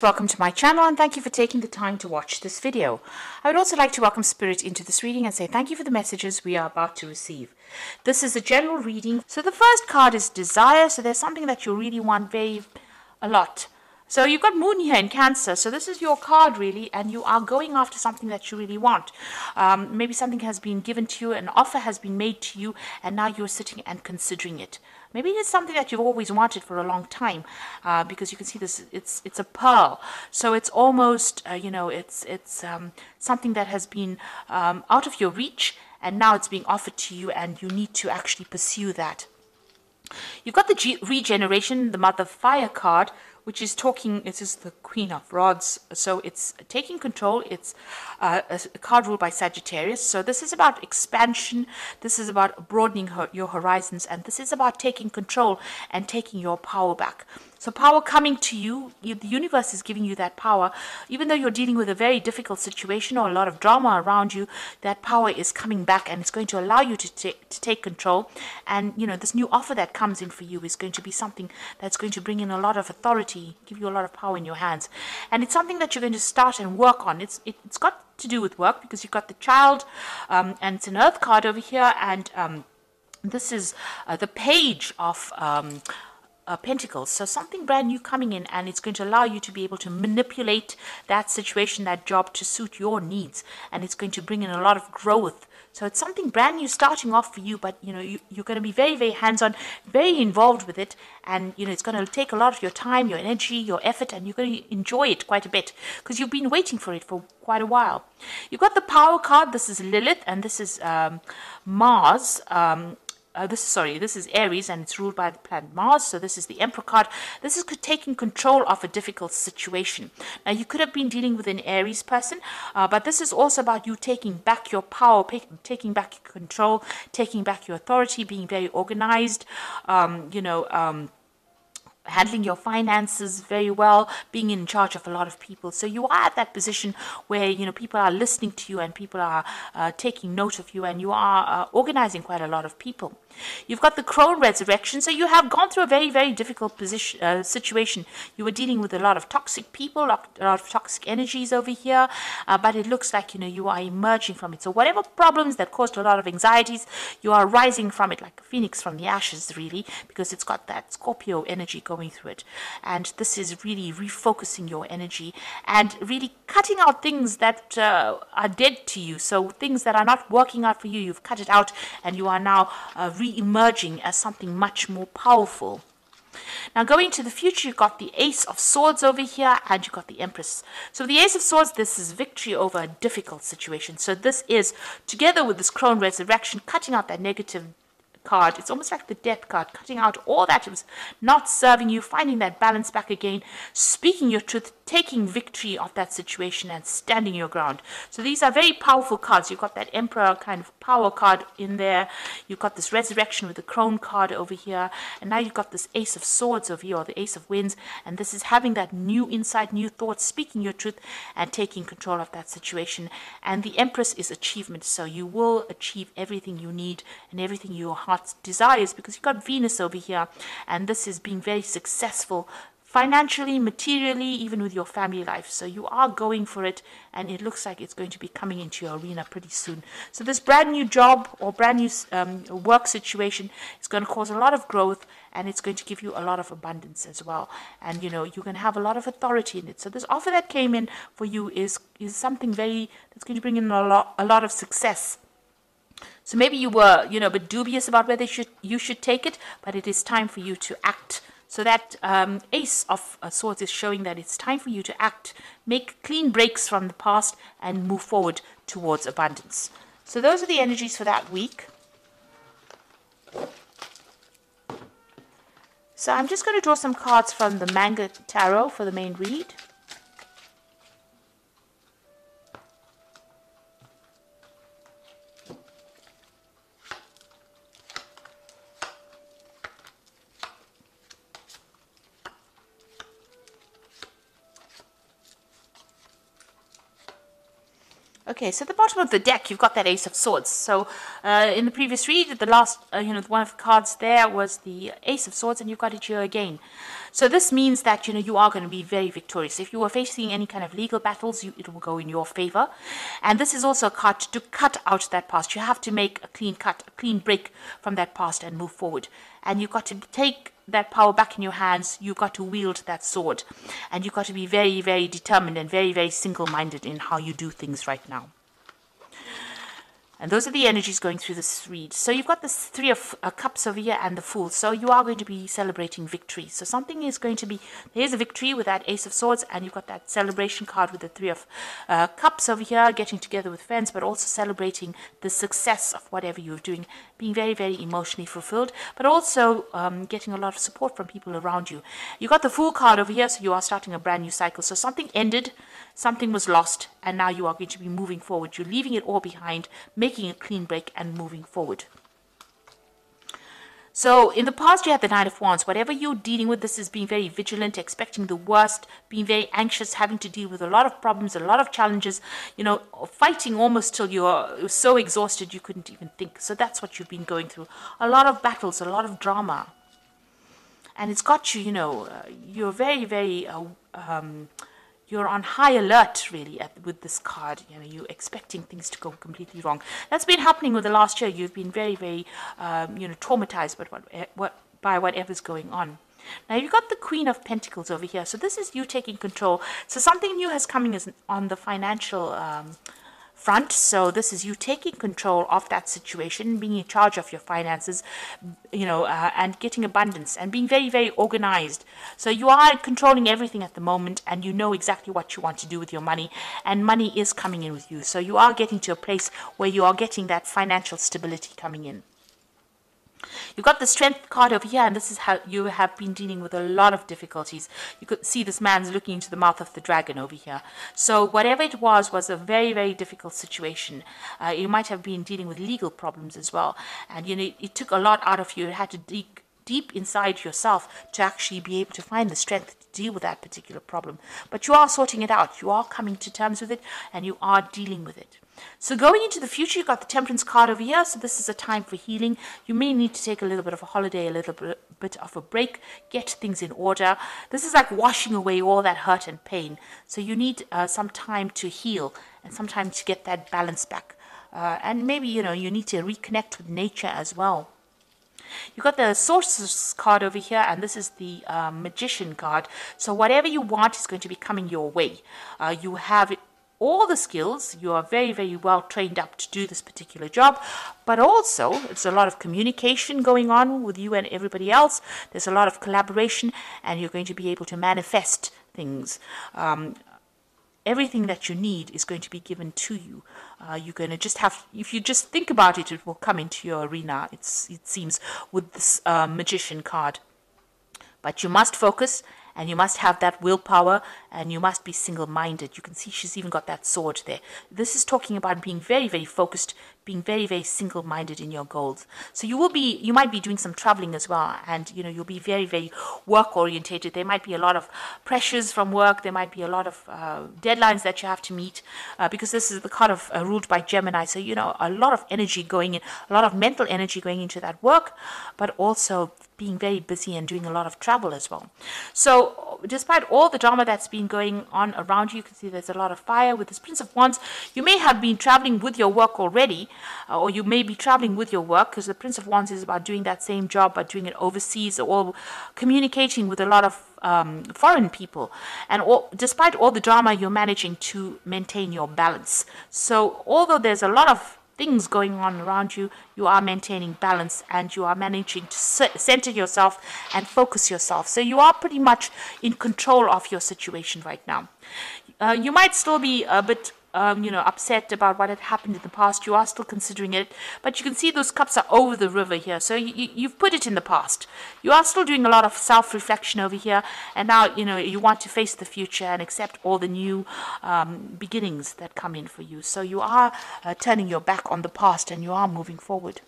Welcome to my channel and thank you for taking the time to watch this video. I would also like to welcome Spirit into this reading and say thank you for the messages we are about to receive. This is a general reading. So the first card is Desire. So there's something that you really want very a lot. So you've got Moon here in Cancer. So this is your card really, and you are going after something that you really want. Maybe something has been given to you, an offer has been made to you, and now you're sitting and considering it. Maybe it's something that you've always wanted for a long time, because you can see this. It's a pearl, so it's almost it's something that has been out of your reach, and now it's being offered to you, and you need to actually pursue that. You've got the regeneration, the Mother Fire card, which is talking. This is the Queen of Rods, so it's taking control. It's a card ruled by Sagittarius, so this is about expansion. This is about broadening your horizons, and this is about taking control and taking your power back. So power coming to you, the universe is giving you that power. Even though you're dealing with a very difficult situation or a lot of drama around you, that power is coming back, and it's going to allow you to take control. And, you know, this new offer that comes in for you is going to be something that's going to bring in a lot of authority, give you a lot of power in your hands. And it's something that you're going to start and work on. It's got to do with work, because you've got the Child, and it's an Earth card over here. And this is the Page of... Pentacles, so something brand new coming in, and it's going to allow you to be able to manipulate that situation, that job, to suit your needs, and it's going to bring in a lot of growth. So it's something brand new starting off for you, but you know you're going to be very, very hands-on, very involved with it, and you know it's going to take a lot of your time, your energy, your effort, and you're going to enjoy it quite a bit because you've been waiting for it for quite a while. You've got the Power card. This is Lilith, and this is Mars. This is Aries, and it's ruled by the planet Mars. So this is the Emperor card. This is taking control of a difficult situation. Now, you could have been dealing with an Aries person, but this is also about you taking back your power, taking back your control, taking back your authority, being very organized, handling your finances very well, being in charge of a lot of people. So you are at that position where, you know, people are listening to you and people are taking note of you, and you are organizing quite a lot of people. You've got the Crone Resurrection. So you have gone through a very, very difficult position, situation. You were dealing with a lot of toxic people, a lot of toxic energies over here, but it looks like, you know, you are emerging from it. So whatever problems that caused a lot of anxieties, you are rising from it like a phoenix from the ashes, really, because it's got that Scorpio energy going through it. And this is really refocusing your energy and really cutting out things that are dead to you. So things that are not working out for you, you've cut it out, and you are now re-emerging as something much more powerful. Now, going to the future, you've got the Ace of Swords over here, and you've got the Empress. So the Ace of Swords, this is victory over a difficult situation. So this is, together with this Crone Resurrection, cutting out that negative card. It's almost like the Death card, cutting out all that is not serving you, finding that balance back again, speaking your truth, taking victory of that situation, and standing your ground. So these are very powerful cards. You've got that Emperor kind of Power card in there. You've got this Resurrection with the Crone card over here. And now you've got this Ace of Swords over here, or the Ace of Wands. And this is having that new insight, new thoughts, speaking your truth, and taking control of that situation. And the Empress is achievement. So you will achieve everything you need and everything your heart desires, because you've got Venus over here. And this is being very successful, financially, materially, even with your family life. So you are going for it, and it looks like it's going to be coming into your arena pretty soon. So this brand new job or brand new work situation is going to cause a lot of growth, and it's going to give you a lot of abundance as well. And, you know, you can have a lot of authority in it. So this offer that came in for you is something very, that's going to bring in a lot of success. So maybe you were, you know, a bit dubious about whether you should take it, but it is time for you to act. So that Ace of Swords is showing that it's time for you to act, make clean breaks from the past, and move forward towards abundance. So those are the energies for that week. So I'm just going to draw some cards from the Manga Tarot for the main read. Okay, so at the bottom of the deck, you've got that Ace of Swords. So in the previous read, the last, one of the cards there was the Ace of Swords, and you've got it here again. So this means that, you are going to be very victorious. If you were facing any kind of legal battles, it will go in your favor. And this is also a card to cut out that past. You have to make a clean cut, a clean break from that past and move forward. And you've got to take that power back in your hands. You've got to wield that sword, and you've got to be very, very determined and very, very single-minded in how you do things right now. And those are the energies going through this read. So you've got this Three of Cups over here and the Fool. So you are going to be celebrating victory. So something is going to be, there's a victory with that Ace of Swords, and you've got that celebration card with the Three of Cups over here, getting together with friends, but also celebrating the success of whatever you're doing, being very, very emotionally fulfilled, but also getting a lot of support from people around you. You've got the Fool card over here, so you are starting a brand new cycle. So something ended, something was lost, and now you are going to be moving forward. You're leaving it all behind, making a clean break and moving forward. So in the past, you had the Nine of Wands. Whatever you're dealing with, this is being very vigilant, expecting the worst, being very anxious, having to deal with a lot of problems, a lot of challenges, fighting almost till you're so exhausted you couldn't even think. So that's what you've been going through. A lot of battles, a lot of drama. And it's got you, you're very, very... you're on high alert, really, with this card. You're expecting things to go completely wrong. That's been happening over the last year. You've been very, very, traumatized by whatever's going on. Now, you've got the Queen of Pentacles over here. So this is you taking control. So something new has coming on the financial front. So this is you taking control of that situation, being in charge of your finances, and getting abundance and being very, very organized. So you are controlling everything at the moment, and you know exactly what you want to do with your money, and money is coming in with you. So you are getting to a place where you are getting that financial stability coming in. You've got the Strength card over here, and this is how you have been dealing with a lot of difficulties. You could see this man's looking into the mouth of the dragon over here. So whatever it was a very, very difficult situation. You might have been dealing with legal problems as well. And, it took a lot out of you. You had to dig deep inside yourself to actually be able to find the strength to deal with that particular problem. But you are sorting it out. You are coming to terms with it, and you are dealing with it. So going into the future, you've got the Temperance card over here. So this is a time for healing. You may need to take a little bit of a holiday, a little bit of a break, get things in order. This is like washing away all that hurt and pain. So you need some time to heal and some time to get that balance back. And maybe, you need to reconnect with nature as well. You've got the Sorceress card over here, and this is the Magician card. So whatever you want is going to be coming your way. You have it. All the skills, you are very, very well trained up to do this particular job, but also it's a lot of communication going on with you and everybody else. There's a lot of collaboration, and you're going to be able to manifest things. Everything that you need is going to be given to you. You're going to just have, if you just think about it, it will come into your arena, it seems, with this Magician card. But you must focus, and you must have that willpower, and you must be single-minded. You can see she's even got that sword there. This is talking about being very, very focused, being very, very single-minded in your goals. So you might be doing some traveling as well, and you'll be very, very work-orientated. There might be a lot of pressures from work. There might be a lot of deadlines that you have to meet, because this is the card of ruled by Gemini. So a lot of energy going in, a lot of mental energy going into that work, but also being very busy and doing a lot of travel as well. So despite all the drama that's been going on around you, you can see there's a lot of fire with this Prince of Wands. You may have been traveling with your work already, or you may be traveling with your work, because the Prince of Wands is about doing that same job, but doing it overseas, or communicating with a lot of foreign people. And despite all the drama, you're managing to maintain your balance. So although there's a lot of things going on around you, you are maintaining balance, and you are managing to center yourself and focus yourself. So you are pretty much in control of your situation right now. You might still be a bit upset about what had happened in the past. You are still considering it, but you can see those cups are over the river here. So you've put it in the past. You are still doing a lot of self-reflection over here, and now you want to face the future and accept all the new beginnings that come in for you. So you are turning your back on the past, and you are moving forward.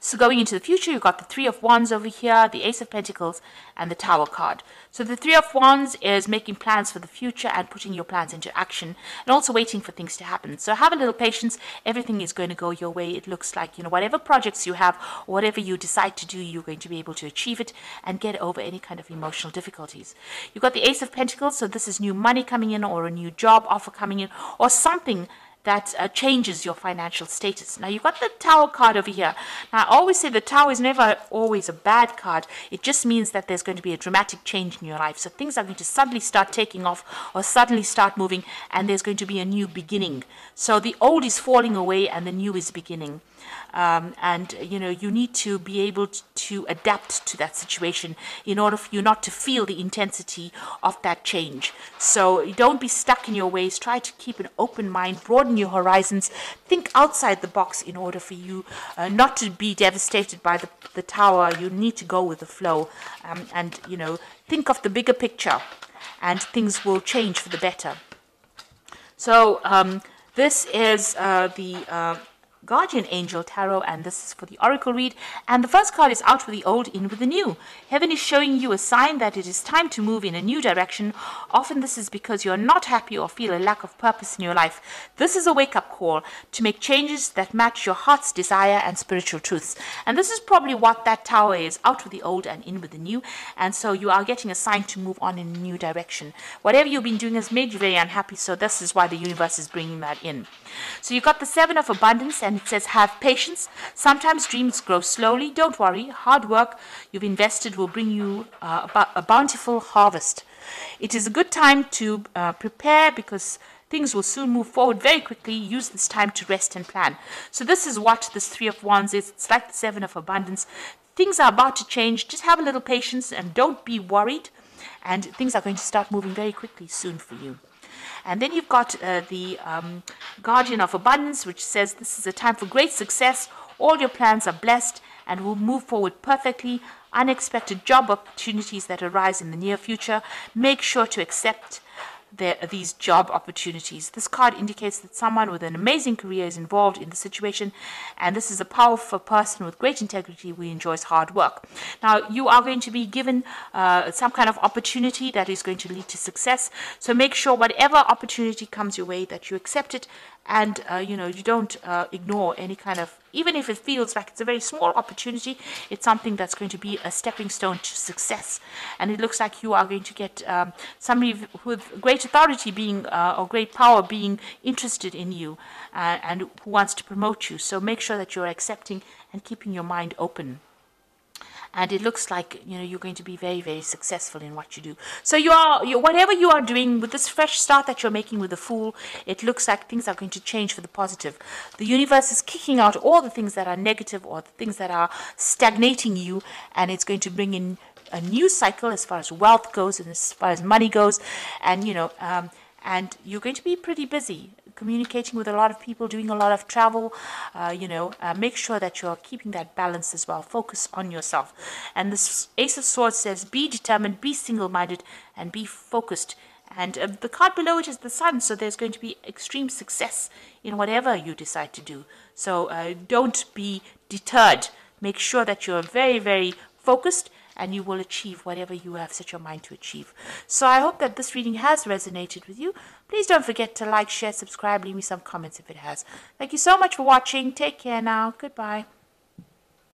So going into the future, you've got the Three of Wands over here, the Ace of Pentacles, and the Tower card. So the Three of Wands is making plans for the future and putting your plans into action, and also waiting for things to happen. So have a little patience. Everything is going to go your way. It looks like, you know, whatever projects you have, whatever you decide to do, you're going to be able to achieve it and get over any kind of emotional difficulties. You've got the Ace of Pentacles, so this is new money coming in, or a new job offer coming in, or something that changes your financial status. Now, you've got the Tower card over here. Now, I always say the Tower is never always a bad card. It just means that there's going to be a dramatic change in your life. So things are going to suddenly start taking off or suddenly start moving, and there's going to be a new beginning. So the old is falling away and the new is beginning. And, you know, you need to be able to adapt to that situation in order for you not to feel the intensity of that change. So don't be stuck in your ways. Try to keep an open mind, broaden your horizons, think outside the box in order for you not to be devastated by the Tower. You need to go with the flow and, you know, think of the bigger picture, and things will change for the better. So this is the Guardian Angel Tarot, and this is for the Oracle read. And the first card is Out with the Old, In with the New. Heaven is showing you a sign that it is time to move in a new direction. Often this is because you're not happy or feel a lack of purpose in your life. This is a wake-up call to make changes that match your heart's desire and spiritual truths. And this is probably what that Tower is, out with the old and in with the new. And so you are getting a sign to move on in a new direction. Whatever you've been doing has made you very unhappy, so this is why the universe is bringing that in. So you've got the Seven of Abundance, and it says, have patience. Sometimes dreams grow slowly. Don't worry. Hard work you've invested will bring you a bountiful harvest. It is a good time to prepare, because things will soon move forward very quickly. Use this time to rest and plan. So this is what this Three of Wands is. It's like the Seven of Abundance. Things are about to change. Just have a little patience and don't be worried. And things are going to start moving very quickly soon for you. And then you've got the Guardian of Abundance, which says this is a time for great success. All your plans are blessed and will move forward perfectly. Unexpected job opportunities that arise in the near future. Make sure to accept these job opportunities. This card indicates that someone with an amazing career is involved in the situation, and this is a powerful person with great integrity who enjoys hard work. Now, you are going to be given some kind of opportunity that is going to lead to success, so make sure whatever opportunity comes your way that you accept it, and you know, you don't ignore any kind of, even if it feels like it's a very small opportunity, it's something that's going to be a stepping stone to success. And it looks like you are going to get somebody with great authority being, or great power being interested in you and who wants to promote you. So make sure that you're accepting and keeping your mind open. And it looks like, you know, you're going to be very, very successful in what you do. So whatever you are doing with this fresh start that you're making with the Fool, it looks like things are going to change for the positive. The universe is kicking out all the things that are negative or the things that are stagnating you, and it's going to bring in a new cycle as far as wealth goes and as far as money goes. And, you know, and you're going to be pretty busy communicating with a lot of people, doing a lot of travel, you know, make sure that you're keeping that balance as well. Focus on yourself. And this Ace of Swords says, be determined, be single-minded, and be focused. And the card below it is the Sun, so there's going to be extreme success in whatever you decide to do. So don't be deterred. Make sure that you're very, very focused, and you will achieve whatever you have set your mind to achieve. So I hope that this reading has resonated with you. Please don't forget to like, share, subscribe, leave me some comments if it has. Thank you so much for watching. Take care now. Goodbye.